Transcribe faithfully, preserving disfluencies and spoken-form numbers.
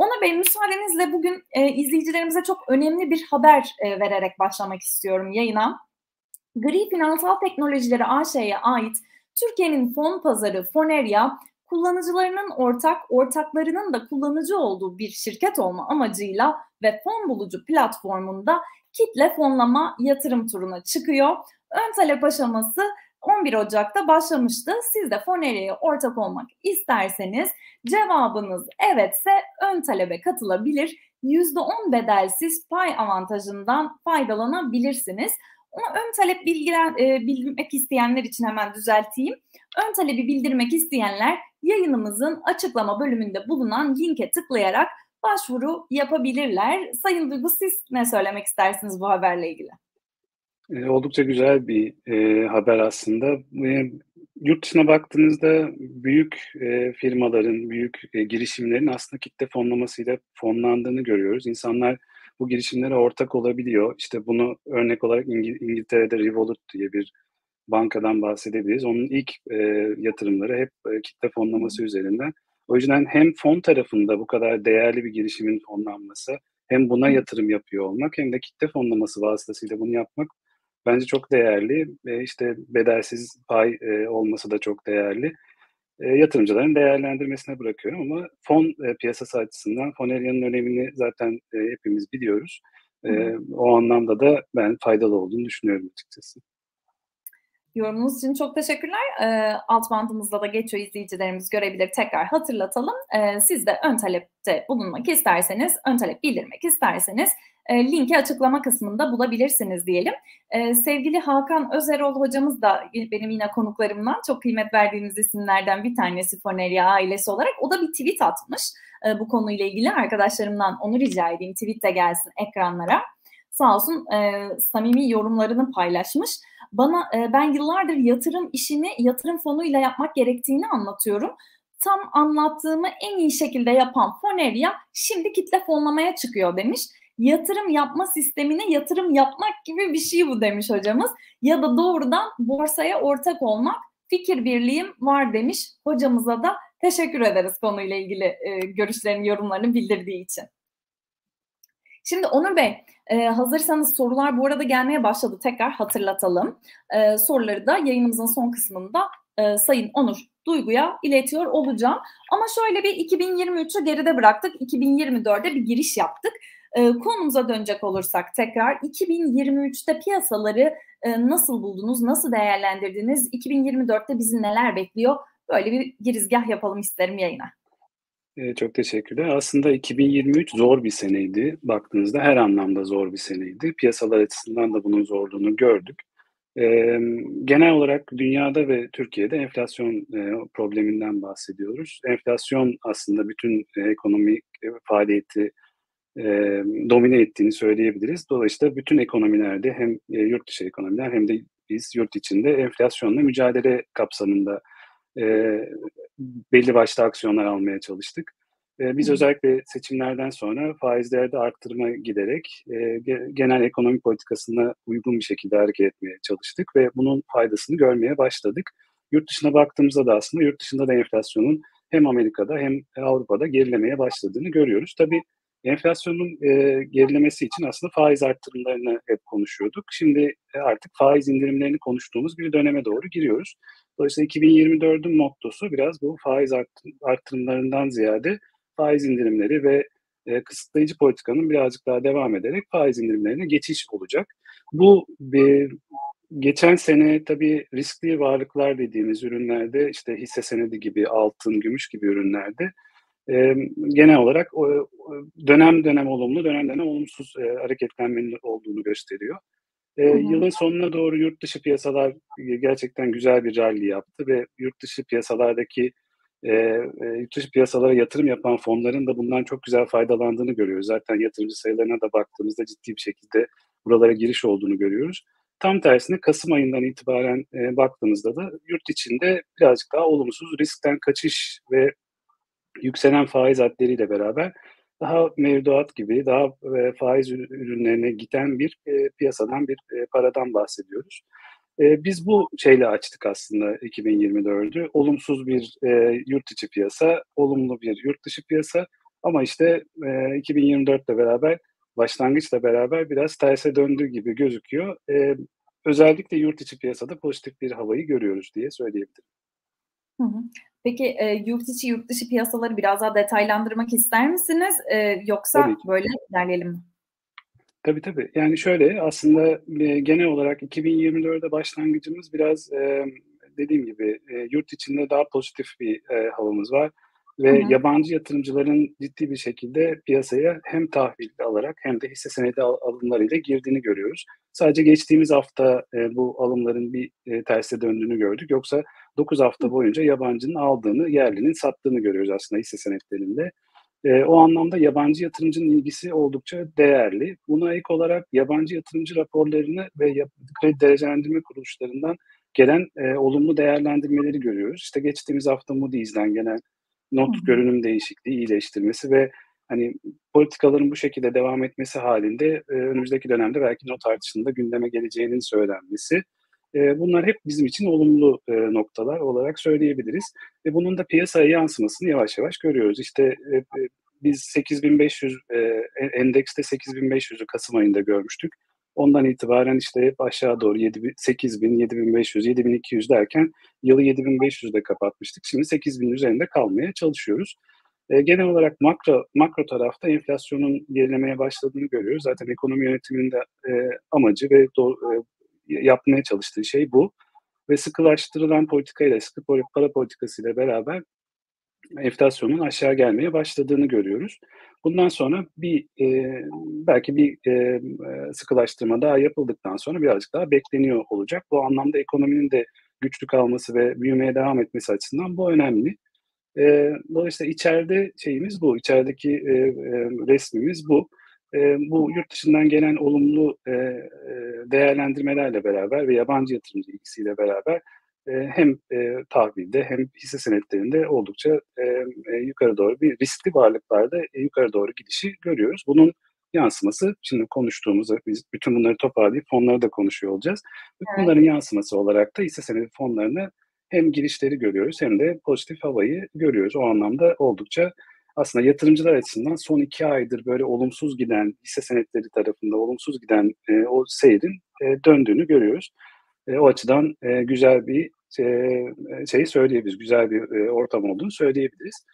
Ona benim müsaadenizle bugün e, izleyicilerimize çok önemli bir haber e, vererek başlamak istiyorum yayına. Gri Finansal Teknolojileri A Ş'ye ait Türkiye'nin fon pazarı Foneria, kullanıcılarının ortak, ortaklarının da kullanıcı olduğu bir şirket olma amacıyla ve fon bulucu platformunda kitle fonlama yatırım turuna çıkıyor. Ön talep aşaması on bir Ocak'ta başlamıştı. Siz de Foneria'ya ortak olmak isterseniz cevabınız evetse ön talebe katılabilir. yüzde on bedelsiz pay avantajından faydalanabilirsiniz. Ama ön talep bilgiler, e, bildirmek isteyenler için hemen düzelteyim. Ön talebi bildirmek isteyenler yayınımızın açıklama bölümünde bulunan linke tıklayarak başvuru yapabilirler. Sayın Duygu, siz ne söylemek istersiniz bu haberle ilgili? E, oldukça güzel bir e, haber aslında. E, yurt dışına baktığınızda büyük e, firmaların, büyük e, girişimlerin aslında kitle fonlamasıyla fonlandığını görüyoruz. İnsanlar bu girişimlere ortak olabiliyor. İşte bunu örnek olarak İngil İngiltere'de Revolut diye bir bankadan bahsedebiliriz. Onun ilk e, yatırımları hep e, kitle fonlaması üzerinden. O yüzden hem fon tarafında bu kadar değerli bir girişimin fonlanması, hem buna yatırım yapıyor olmak, hem de kitle fonlaması vasıtasıyla bunu yapmak bence çok değerli. E, işte bedelsiz pay e, olması da çok değerli. E, yatırımcıların değerlendirmesine bırakıyorum ama fon e, piyasası açısından Foneria'nın önemini zaten e, hepimiz biliyoruz. E, o anlamda da ben faydalı olduğunu düşünüyorum açıkçası. Yorumunuz için çok teşekkürler. E, alt bandımızda da geçiyor, izleyicilerimiz görebilir. Tekrar hatırlatalım. E, siz de ön talepte bulunmak isterseniz, ön talep bildirmek isterseniz e, linki açıklama kısmında bulabilirsiniz diyelim. E, sevgili Hakan Özeroğlu hocamız da benim yine konuklarımdan, çok kıymet verdiğimiz isimlerden bir tanesi Foneria ailesi olarak. O da bir tweet atmış e, bu konuyla ilgili. Arkadaşlarımdan onu rica edeyim. Tweet de gelsin ekranlara. Sağ olsun e, samimi yorumlarını paylaşmış. Bana e, ben yıllardır yatırım işini yatırım fonuyla yapmak gerektiğini anlatıyorum. Tam anlattığımı en iyi şekilde yapan Foneria şimdi kitle fonlamaya çıkıyor demiş. Yatırım yapma sistemine yatırım yapmak gibi bir şey bu demiş hocamız. Ya da doğrudan borsaya ortak olmak, fikir birliğim var demiş. Hocamıza da teşekkür ederiz konuyla ilgili e, görüşlerini, yorumlarını bildirdiği için. Şimdi Onur Bey, e, hazırsanız sorular bu arada gelmeye başladı. Tekrar hatırlatalım. E, soruları da yayınımızın son kısmında e, Sayın Onur Duygu'ya iletiyor olacağım. Ama şöyle bir iki bin yirmi üçü geride bıraktık. iki bin yirmi dörde bir giriş yaptık. E, konumuza dönecek olursak tekrar iki bin yirmi üçte piyasaları e, nasıl buldunuz, nasıl değerlendirdiniz? iki bin yirmi dörtte bizi neler bekliyor? Böyle bir girizgah yapalım isterim yayına. Çok teşekkürler. Aslında iki bin yirmi üç zor bir seneydi. Baktığınızda her anlamda zor bir seneydi. Piyasalar açısından da bunun zorluğunu gördük. Ee, genel olarak dünyada ve Türkiye'de enflasyon e, probleminden bahsediyoruz. Enflasyon aslında bütün ekonomik faaliyeti e, domine ettiğini söyleyebiliriz. Dolayısıyla bütün ekonomilerde hem yurt dışı ekonomiler hem de biz yurt içinde enflasyonla mücadele kapsamında E, belli başlı aksiyonlar almaya çalıştık. E, biz özellikle seçimlerden sonra faizlerde arttırma giderek e, genel ekonomi politikasına uygun bir şekilde hareket etmeye çalıştık ve bunun faydasını görmeye başladık. Yurt dışına baktığımızda da aslında yurt dışında da enflasyonun hem Amerika'da hem Avrupa'da gerilemeye başladığını görüyoruz. Tabii enflasyonun e, gerilemesi için aslında faiz arttırımlarını hep konuşuyorduk. Şimdi e, artık faiz indirimlerini konuştuğumuz bir döneme doğru giriyoruz. Dolayısıyla iki bin yirmi dördün mottosu biraz bu faiz arttırımlarından ziyade faiz indirimleri ve e, kısıtlayıcı politikanın birazcık daha devam ederek faiz indirimlerine geçiş olacak. Bu e, geçen sene tabii riskli varlıklar dediğimiz ürünlerde, işte hisse senedi gibi, altın, gümüş gibi ürünlerde e, genel olarak o, dönem dönem olumlu, dönem dönem olumsuz e, hareketlenmenin olduğunu gösteriyor. E, yılın sonuna doğru yurt dışı piyasalar gerçekten güzel bir rally yaptı ve yurt dışı piyasalardaki e, yurt dışı piyasalara yatırım yapan fonların da bundan çok güzel faydalandığını görüyoruz. Zaten yatırımcı sayılarına da baktığımızda ciddi bir şekilde buralara giriş olduğunu görüyoruz. Tam tersine Kasım ayından itibaren e, baktığımızda da yurt içinde birazcık daha olumsuz riskten kaçış ve yükselen faiz hadleriyle beraber daha mevduat gibi, daha e, faiz ürünlerine giden bir e, piyasadan, bir e, paradan bahsediyoruz. E, biz bu şeyle açtık aslında iki bin yirmi dördü. Olumsuz bir e, yurt içi piyasa, olumlu bir yurt dışı piyasa, Ama işte e, iki bin yirmi dört'le beraber, başlangıçla beraber biraz terse döndüğü gibi gözüküyor. E, özellikle yurt içi piyasada pozitif bir havayı görüyoruz diye söyleyebilirim. Hı hı. Peki e, yurt içi, yurt dışı piyasaları biraz daha detaylandırmak ister misiniz? E, yoksa böyle ilerleyelim mi? Tabii tabii. Yani şöyle aslında e, genel olarak iki bin yirmi dört'e başlangıcımız biraz e, dediğim gibi e, yurt içinde daha pozitif bir e, havamız var. Ve hı hı. yabancı yatırımcıların ciddi bir şekilde piyasaya hem tahvil alarak hem de hisse senedi alımlarıyla girdiğini görüyoruz. Sadece geçtiğimiz hafta e, bu alımların bir e, terse döndüğünü gördük. Yoksa dokuz hafta boyunca yabancının aldığını, yerlinin sattığını görüyoruz aslında hisse senetlerinde. E, o anlamda yabancı yatırımcının ilgisi oldukça değerli. Buna ek olarak yabancı yatırımcı raporlarını ve yap- kredi derecelendirme kuruluşlarından gelen e, olumlu değerlendirmeleri görüyoruz. İşte geçtiğimiz hafta Moody's'den gelen not Hı-hı. görünüm değişikliği, iyileştirmesi ve hani politikaların bu şekilde devam etmesi halinde e, önümüzdeki dönemde belki not artışının da gündeme geleceğinin söylenmesi. E, bunlar hep bizim için olumlu e, noktalar olarak söyleyebiliriz. Ve bunun da piyasaya yansımasını yavaş yavaş görüyoruz. İşte e, biz sekiz bin beş yüz e, endekste sekiz bin beş yüz'ü Kasım ayında görmüştük. Ondan itibaren işte hep aşağı doğru sekiz bin, yedi bin beş yüz, yedi bin iki yüz derken yılı yedi bin beş yüz'de kapatmıştık. Şimdi sekiz bin üzerinde kalmaya çalışıyoruz. E, genel olarak makro makro tarafta enflasyonun gerilemeye başladığını görüyoruz. Zaten ekonomi yönetiminin de e, amacı ve do, e, yapmaya çalıştığı şey bu. Ve sıkılaştırılan politikayla, sıkı para politikasıyla beraber enflasyonun aşağı gelmeye başladığını görüyoruz. Bundan sonra bir e, belki bir e, sıkılaştırma daha yapıldıktan sonra birazcık daha bekleniyor olacak. Bu anlamda ekonominin de güçlü kalması ve büyümeye devam etmesi açısından bu önemli. E, dolayısıyla içeride şeyimiz bu, içerideki e, e, resmimiz bu. E, bu yurt dışından gelen olumlu e, değerlendirmelerle beraber ve yabancı yatırımcı ilgisiyle beraber hem e, tahvilde hem hisse senetlerinde oldukça e, e, yukarı doğru bir riskli varlıklarda e, yukarı doğru gidişi görüyoruz. Bunun yansıması, şimdi konuştuğumuz, biz bütün bunları toparlayıp fonları da konuşuyor olacağız. Evet. Bunların yansıması olarak da hisse senedi fonlarına hem girişleri görüyoruz hem de pozitif havayı görüyoruz. O anlamda oldukça aslında yatırımcılar açısından son iki aydır böyle olumsuz giden, hisse senetleri tarafında olumsuz giden e, o seyrin e, döndüğünü görüyoruz. E, o açıdan e, güzel bir şey, e, şeyi söyleyebiliriz, güzel bir e, ortam olduğunu söyleyebiliriz.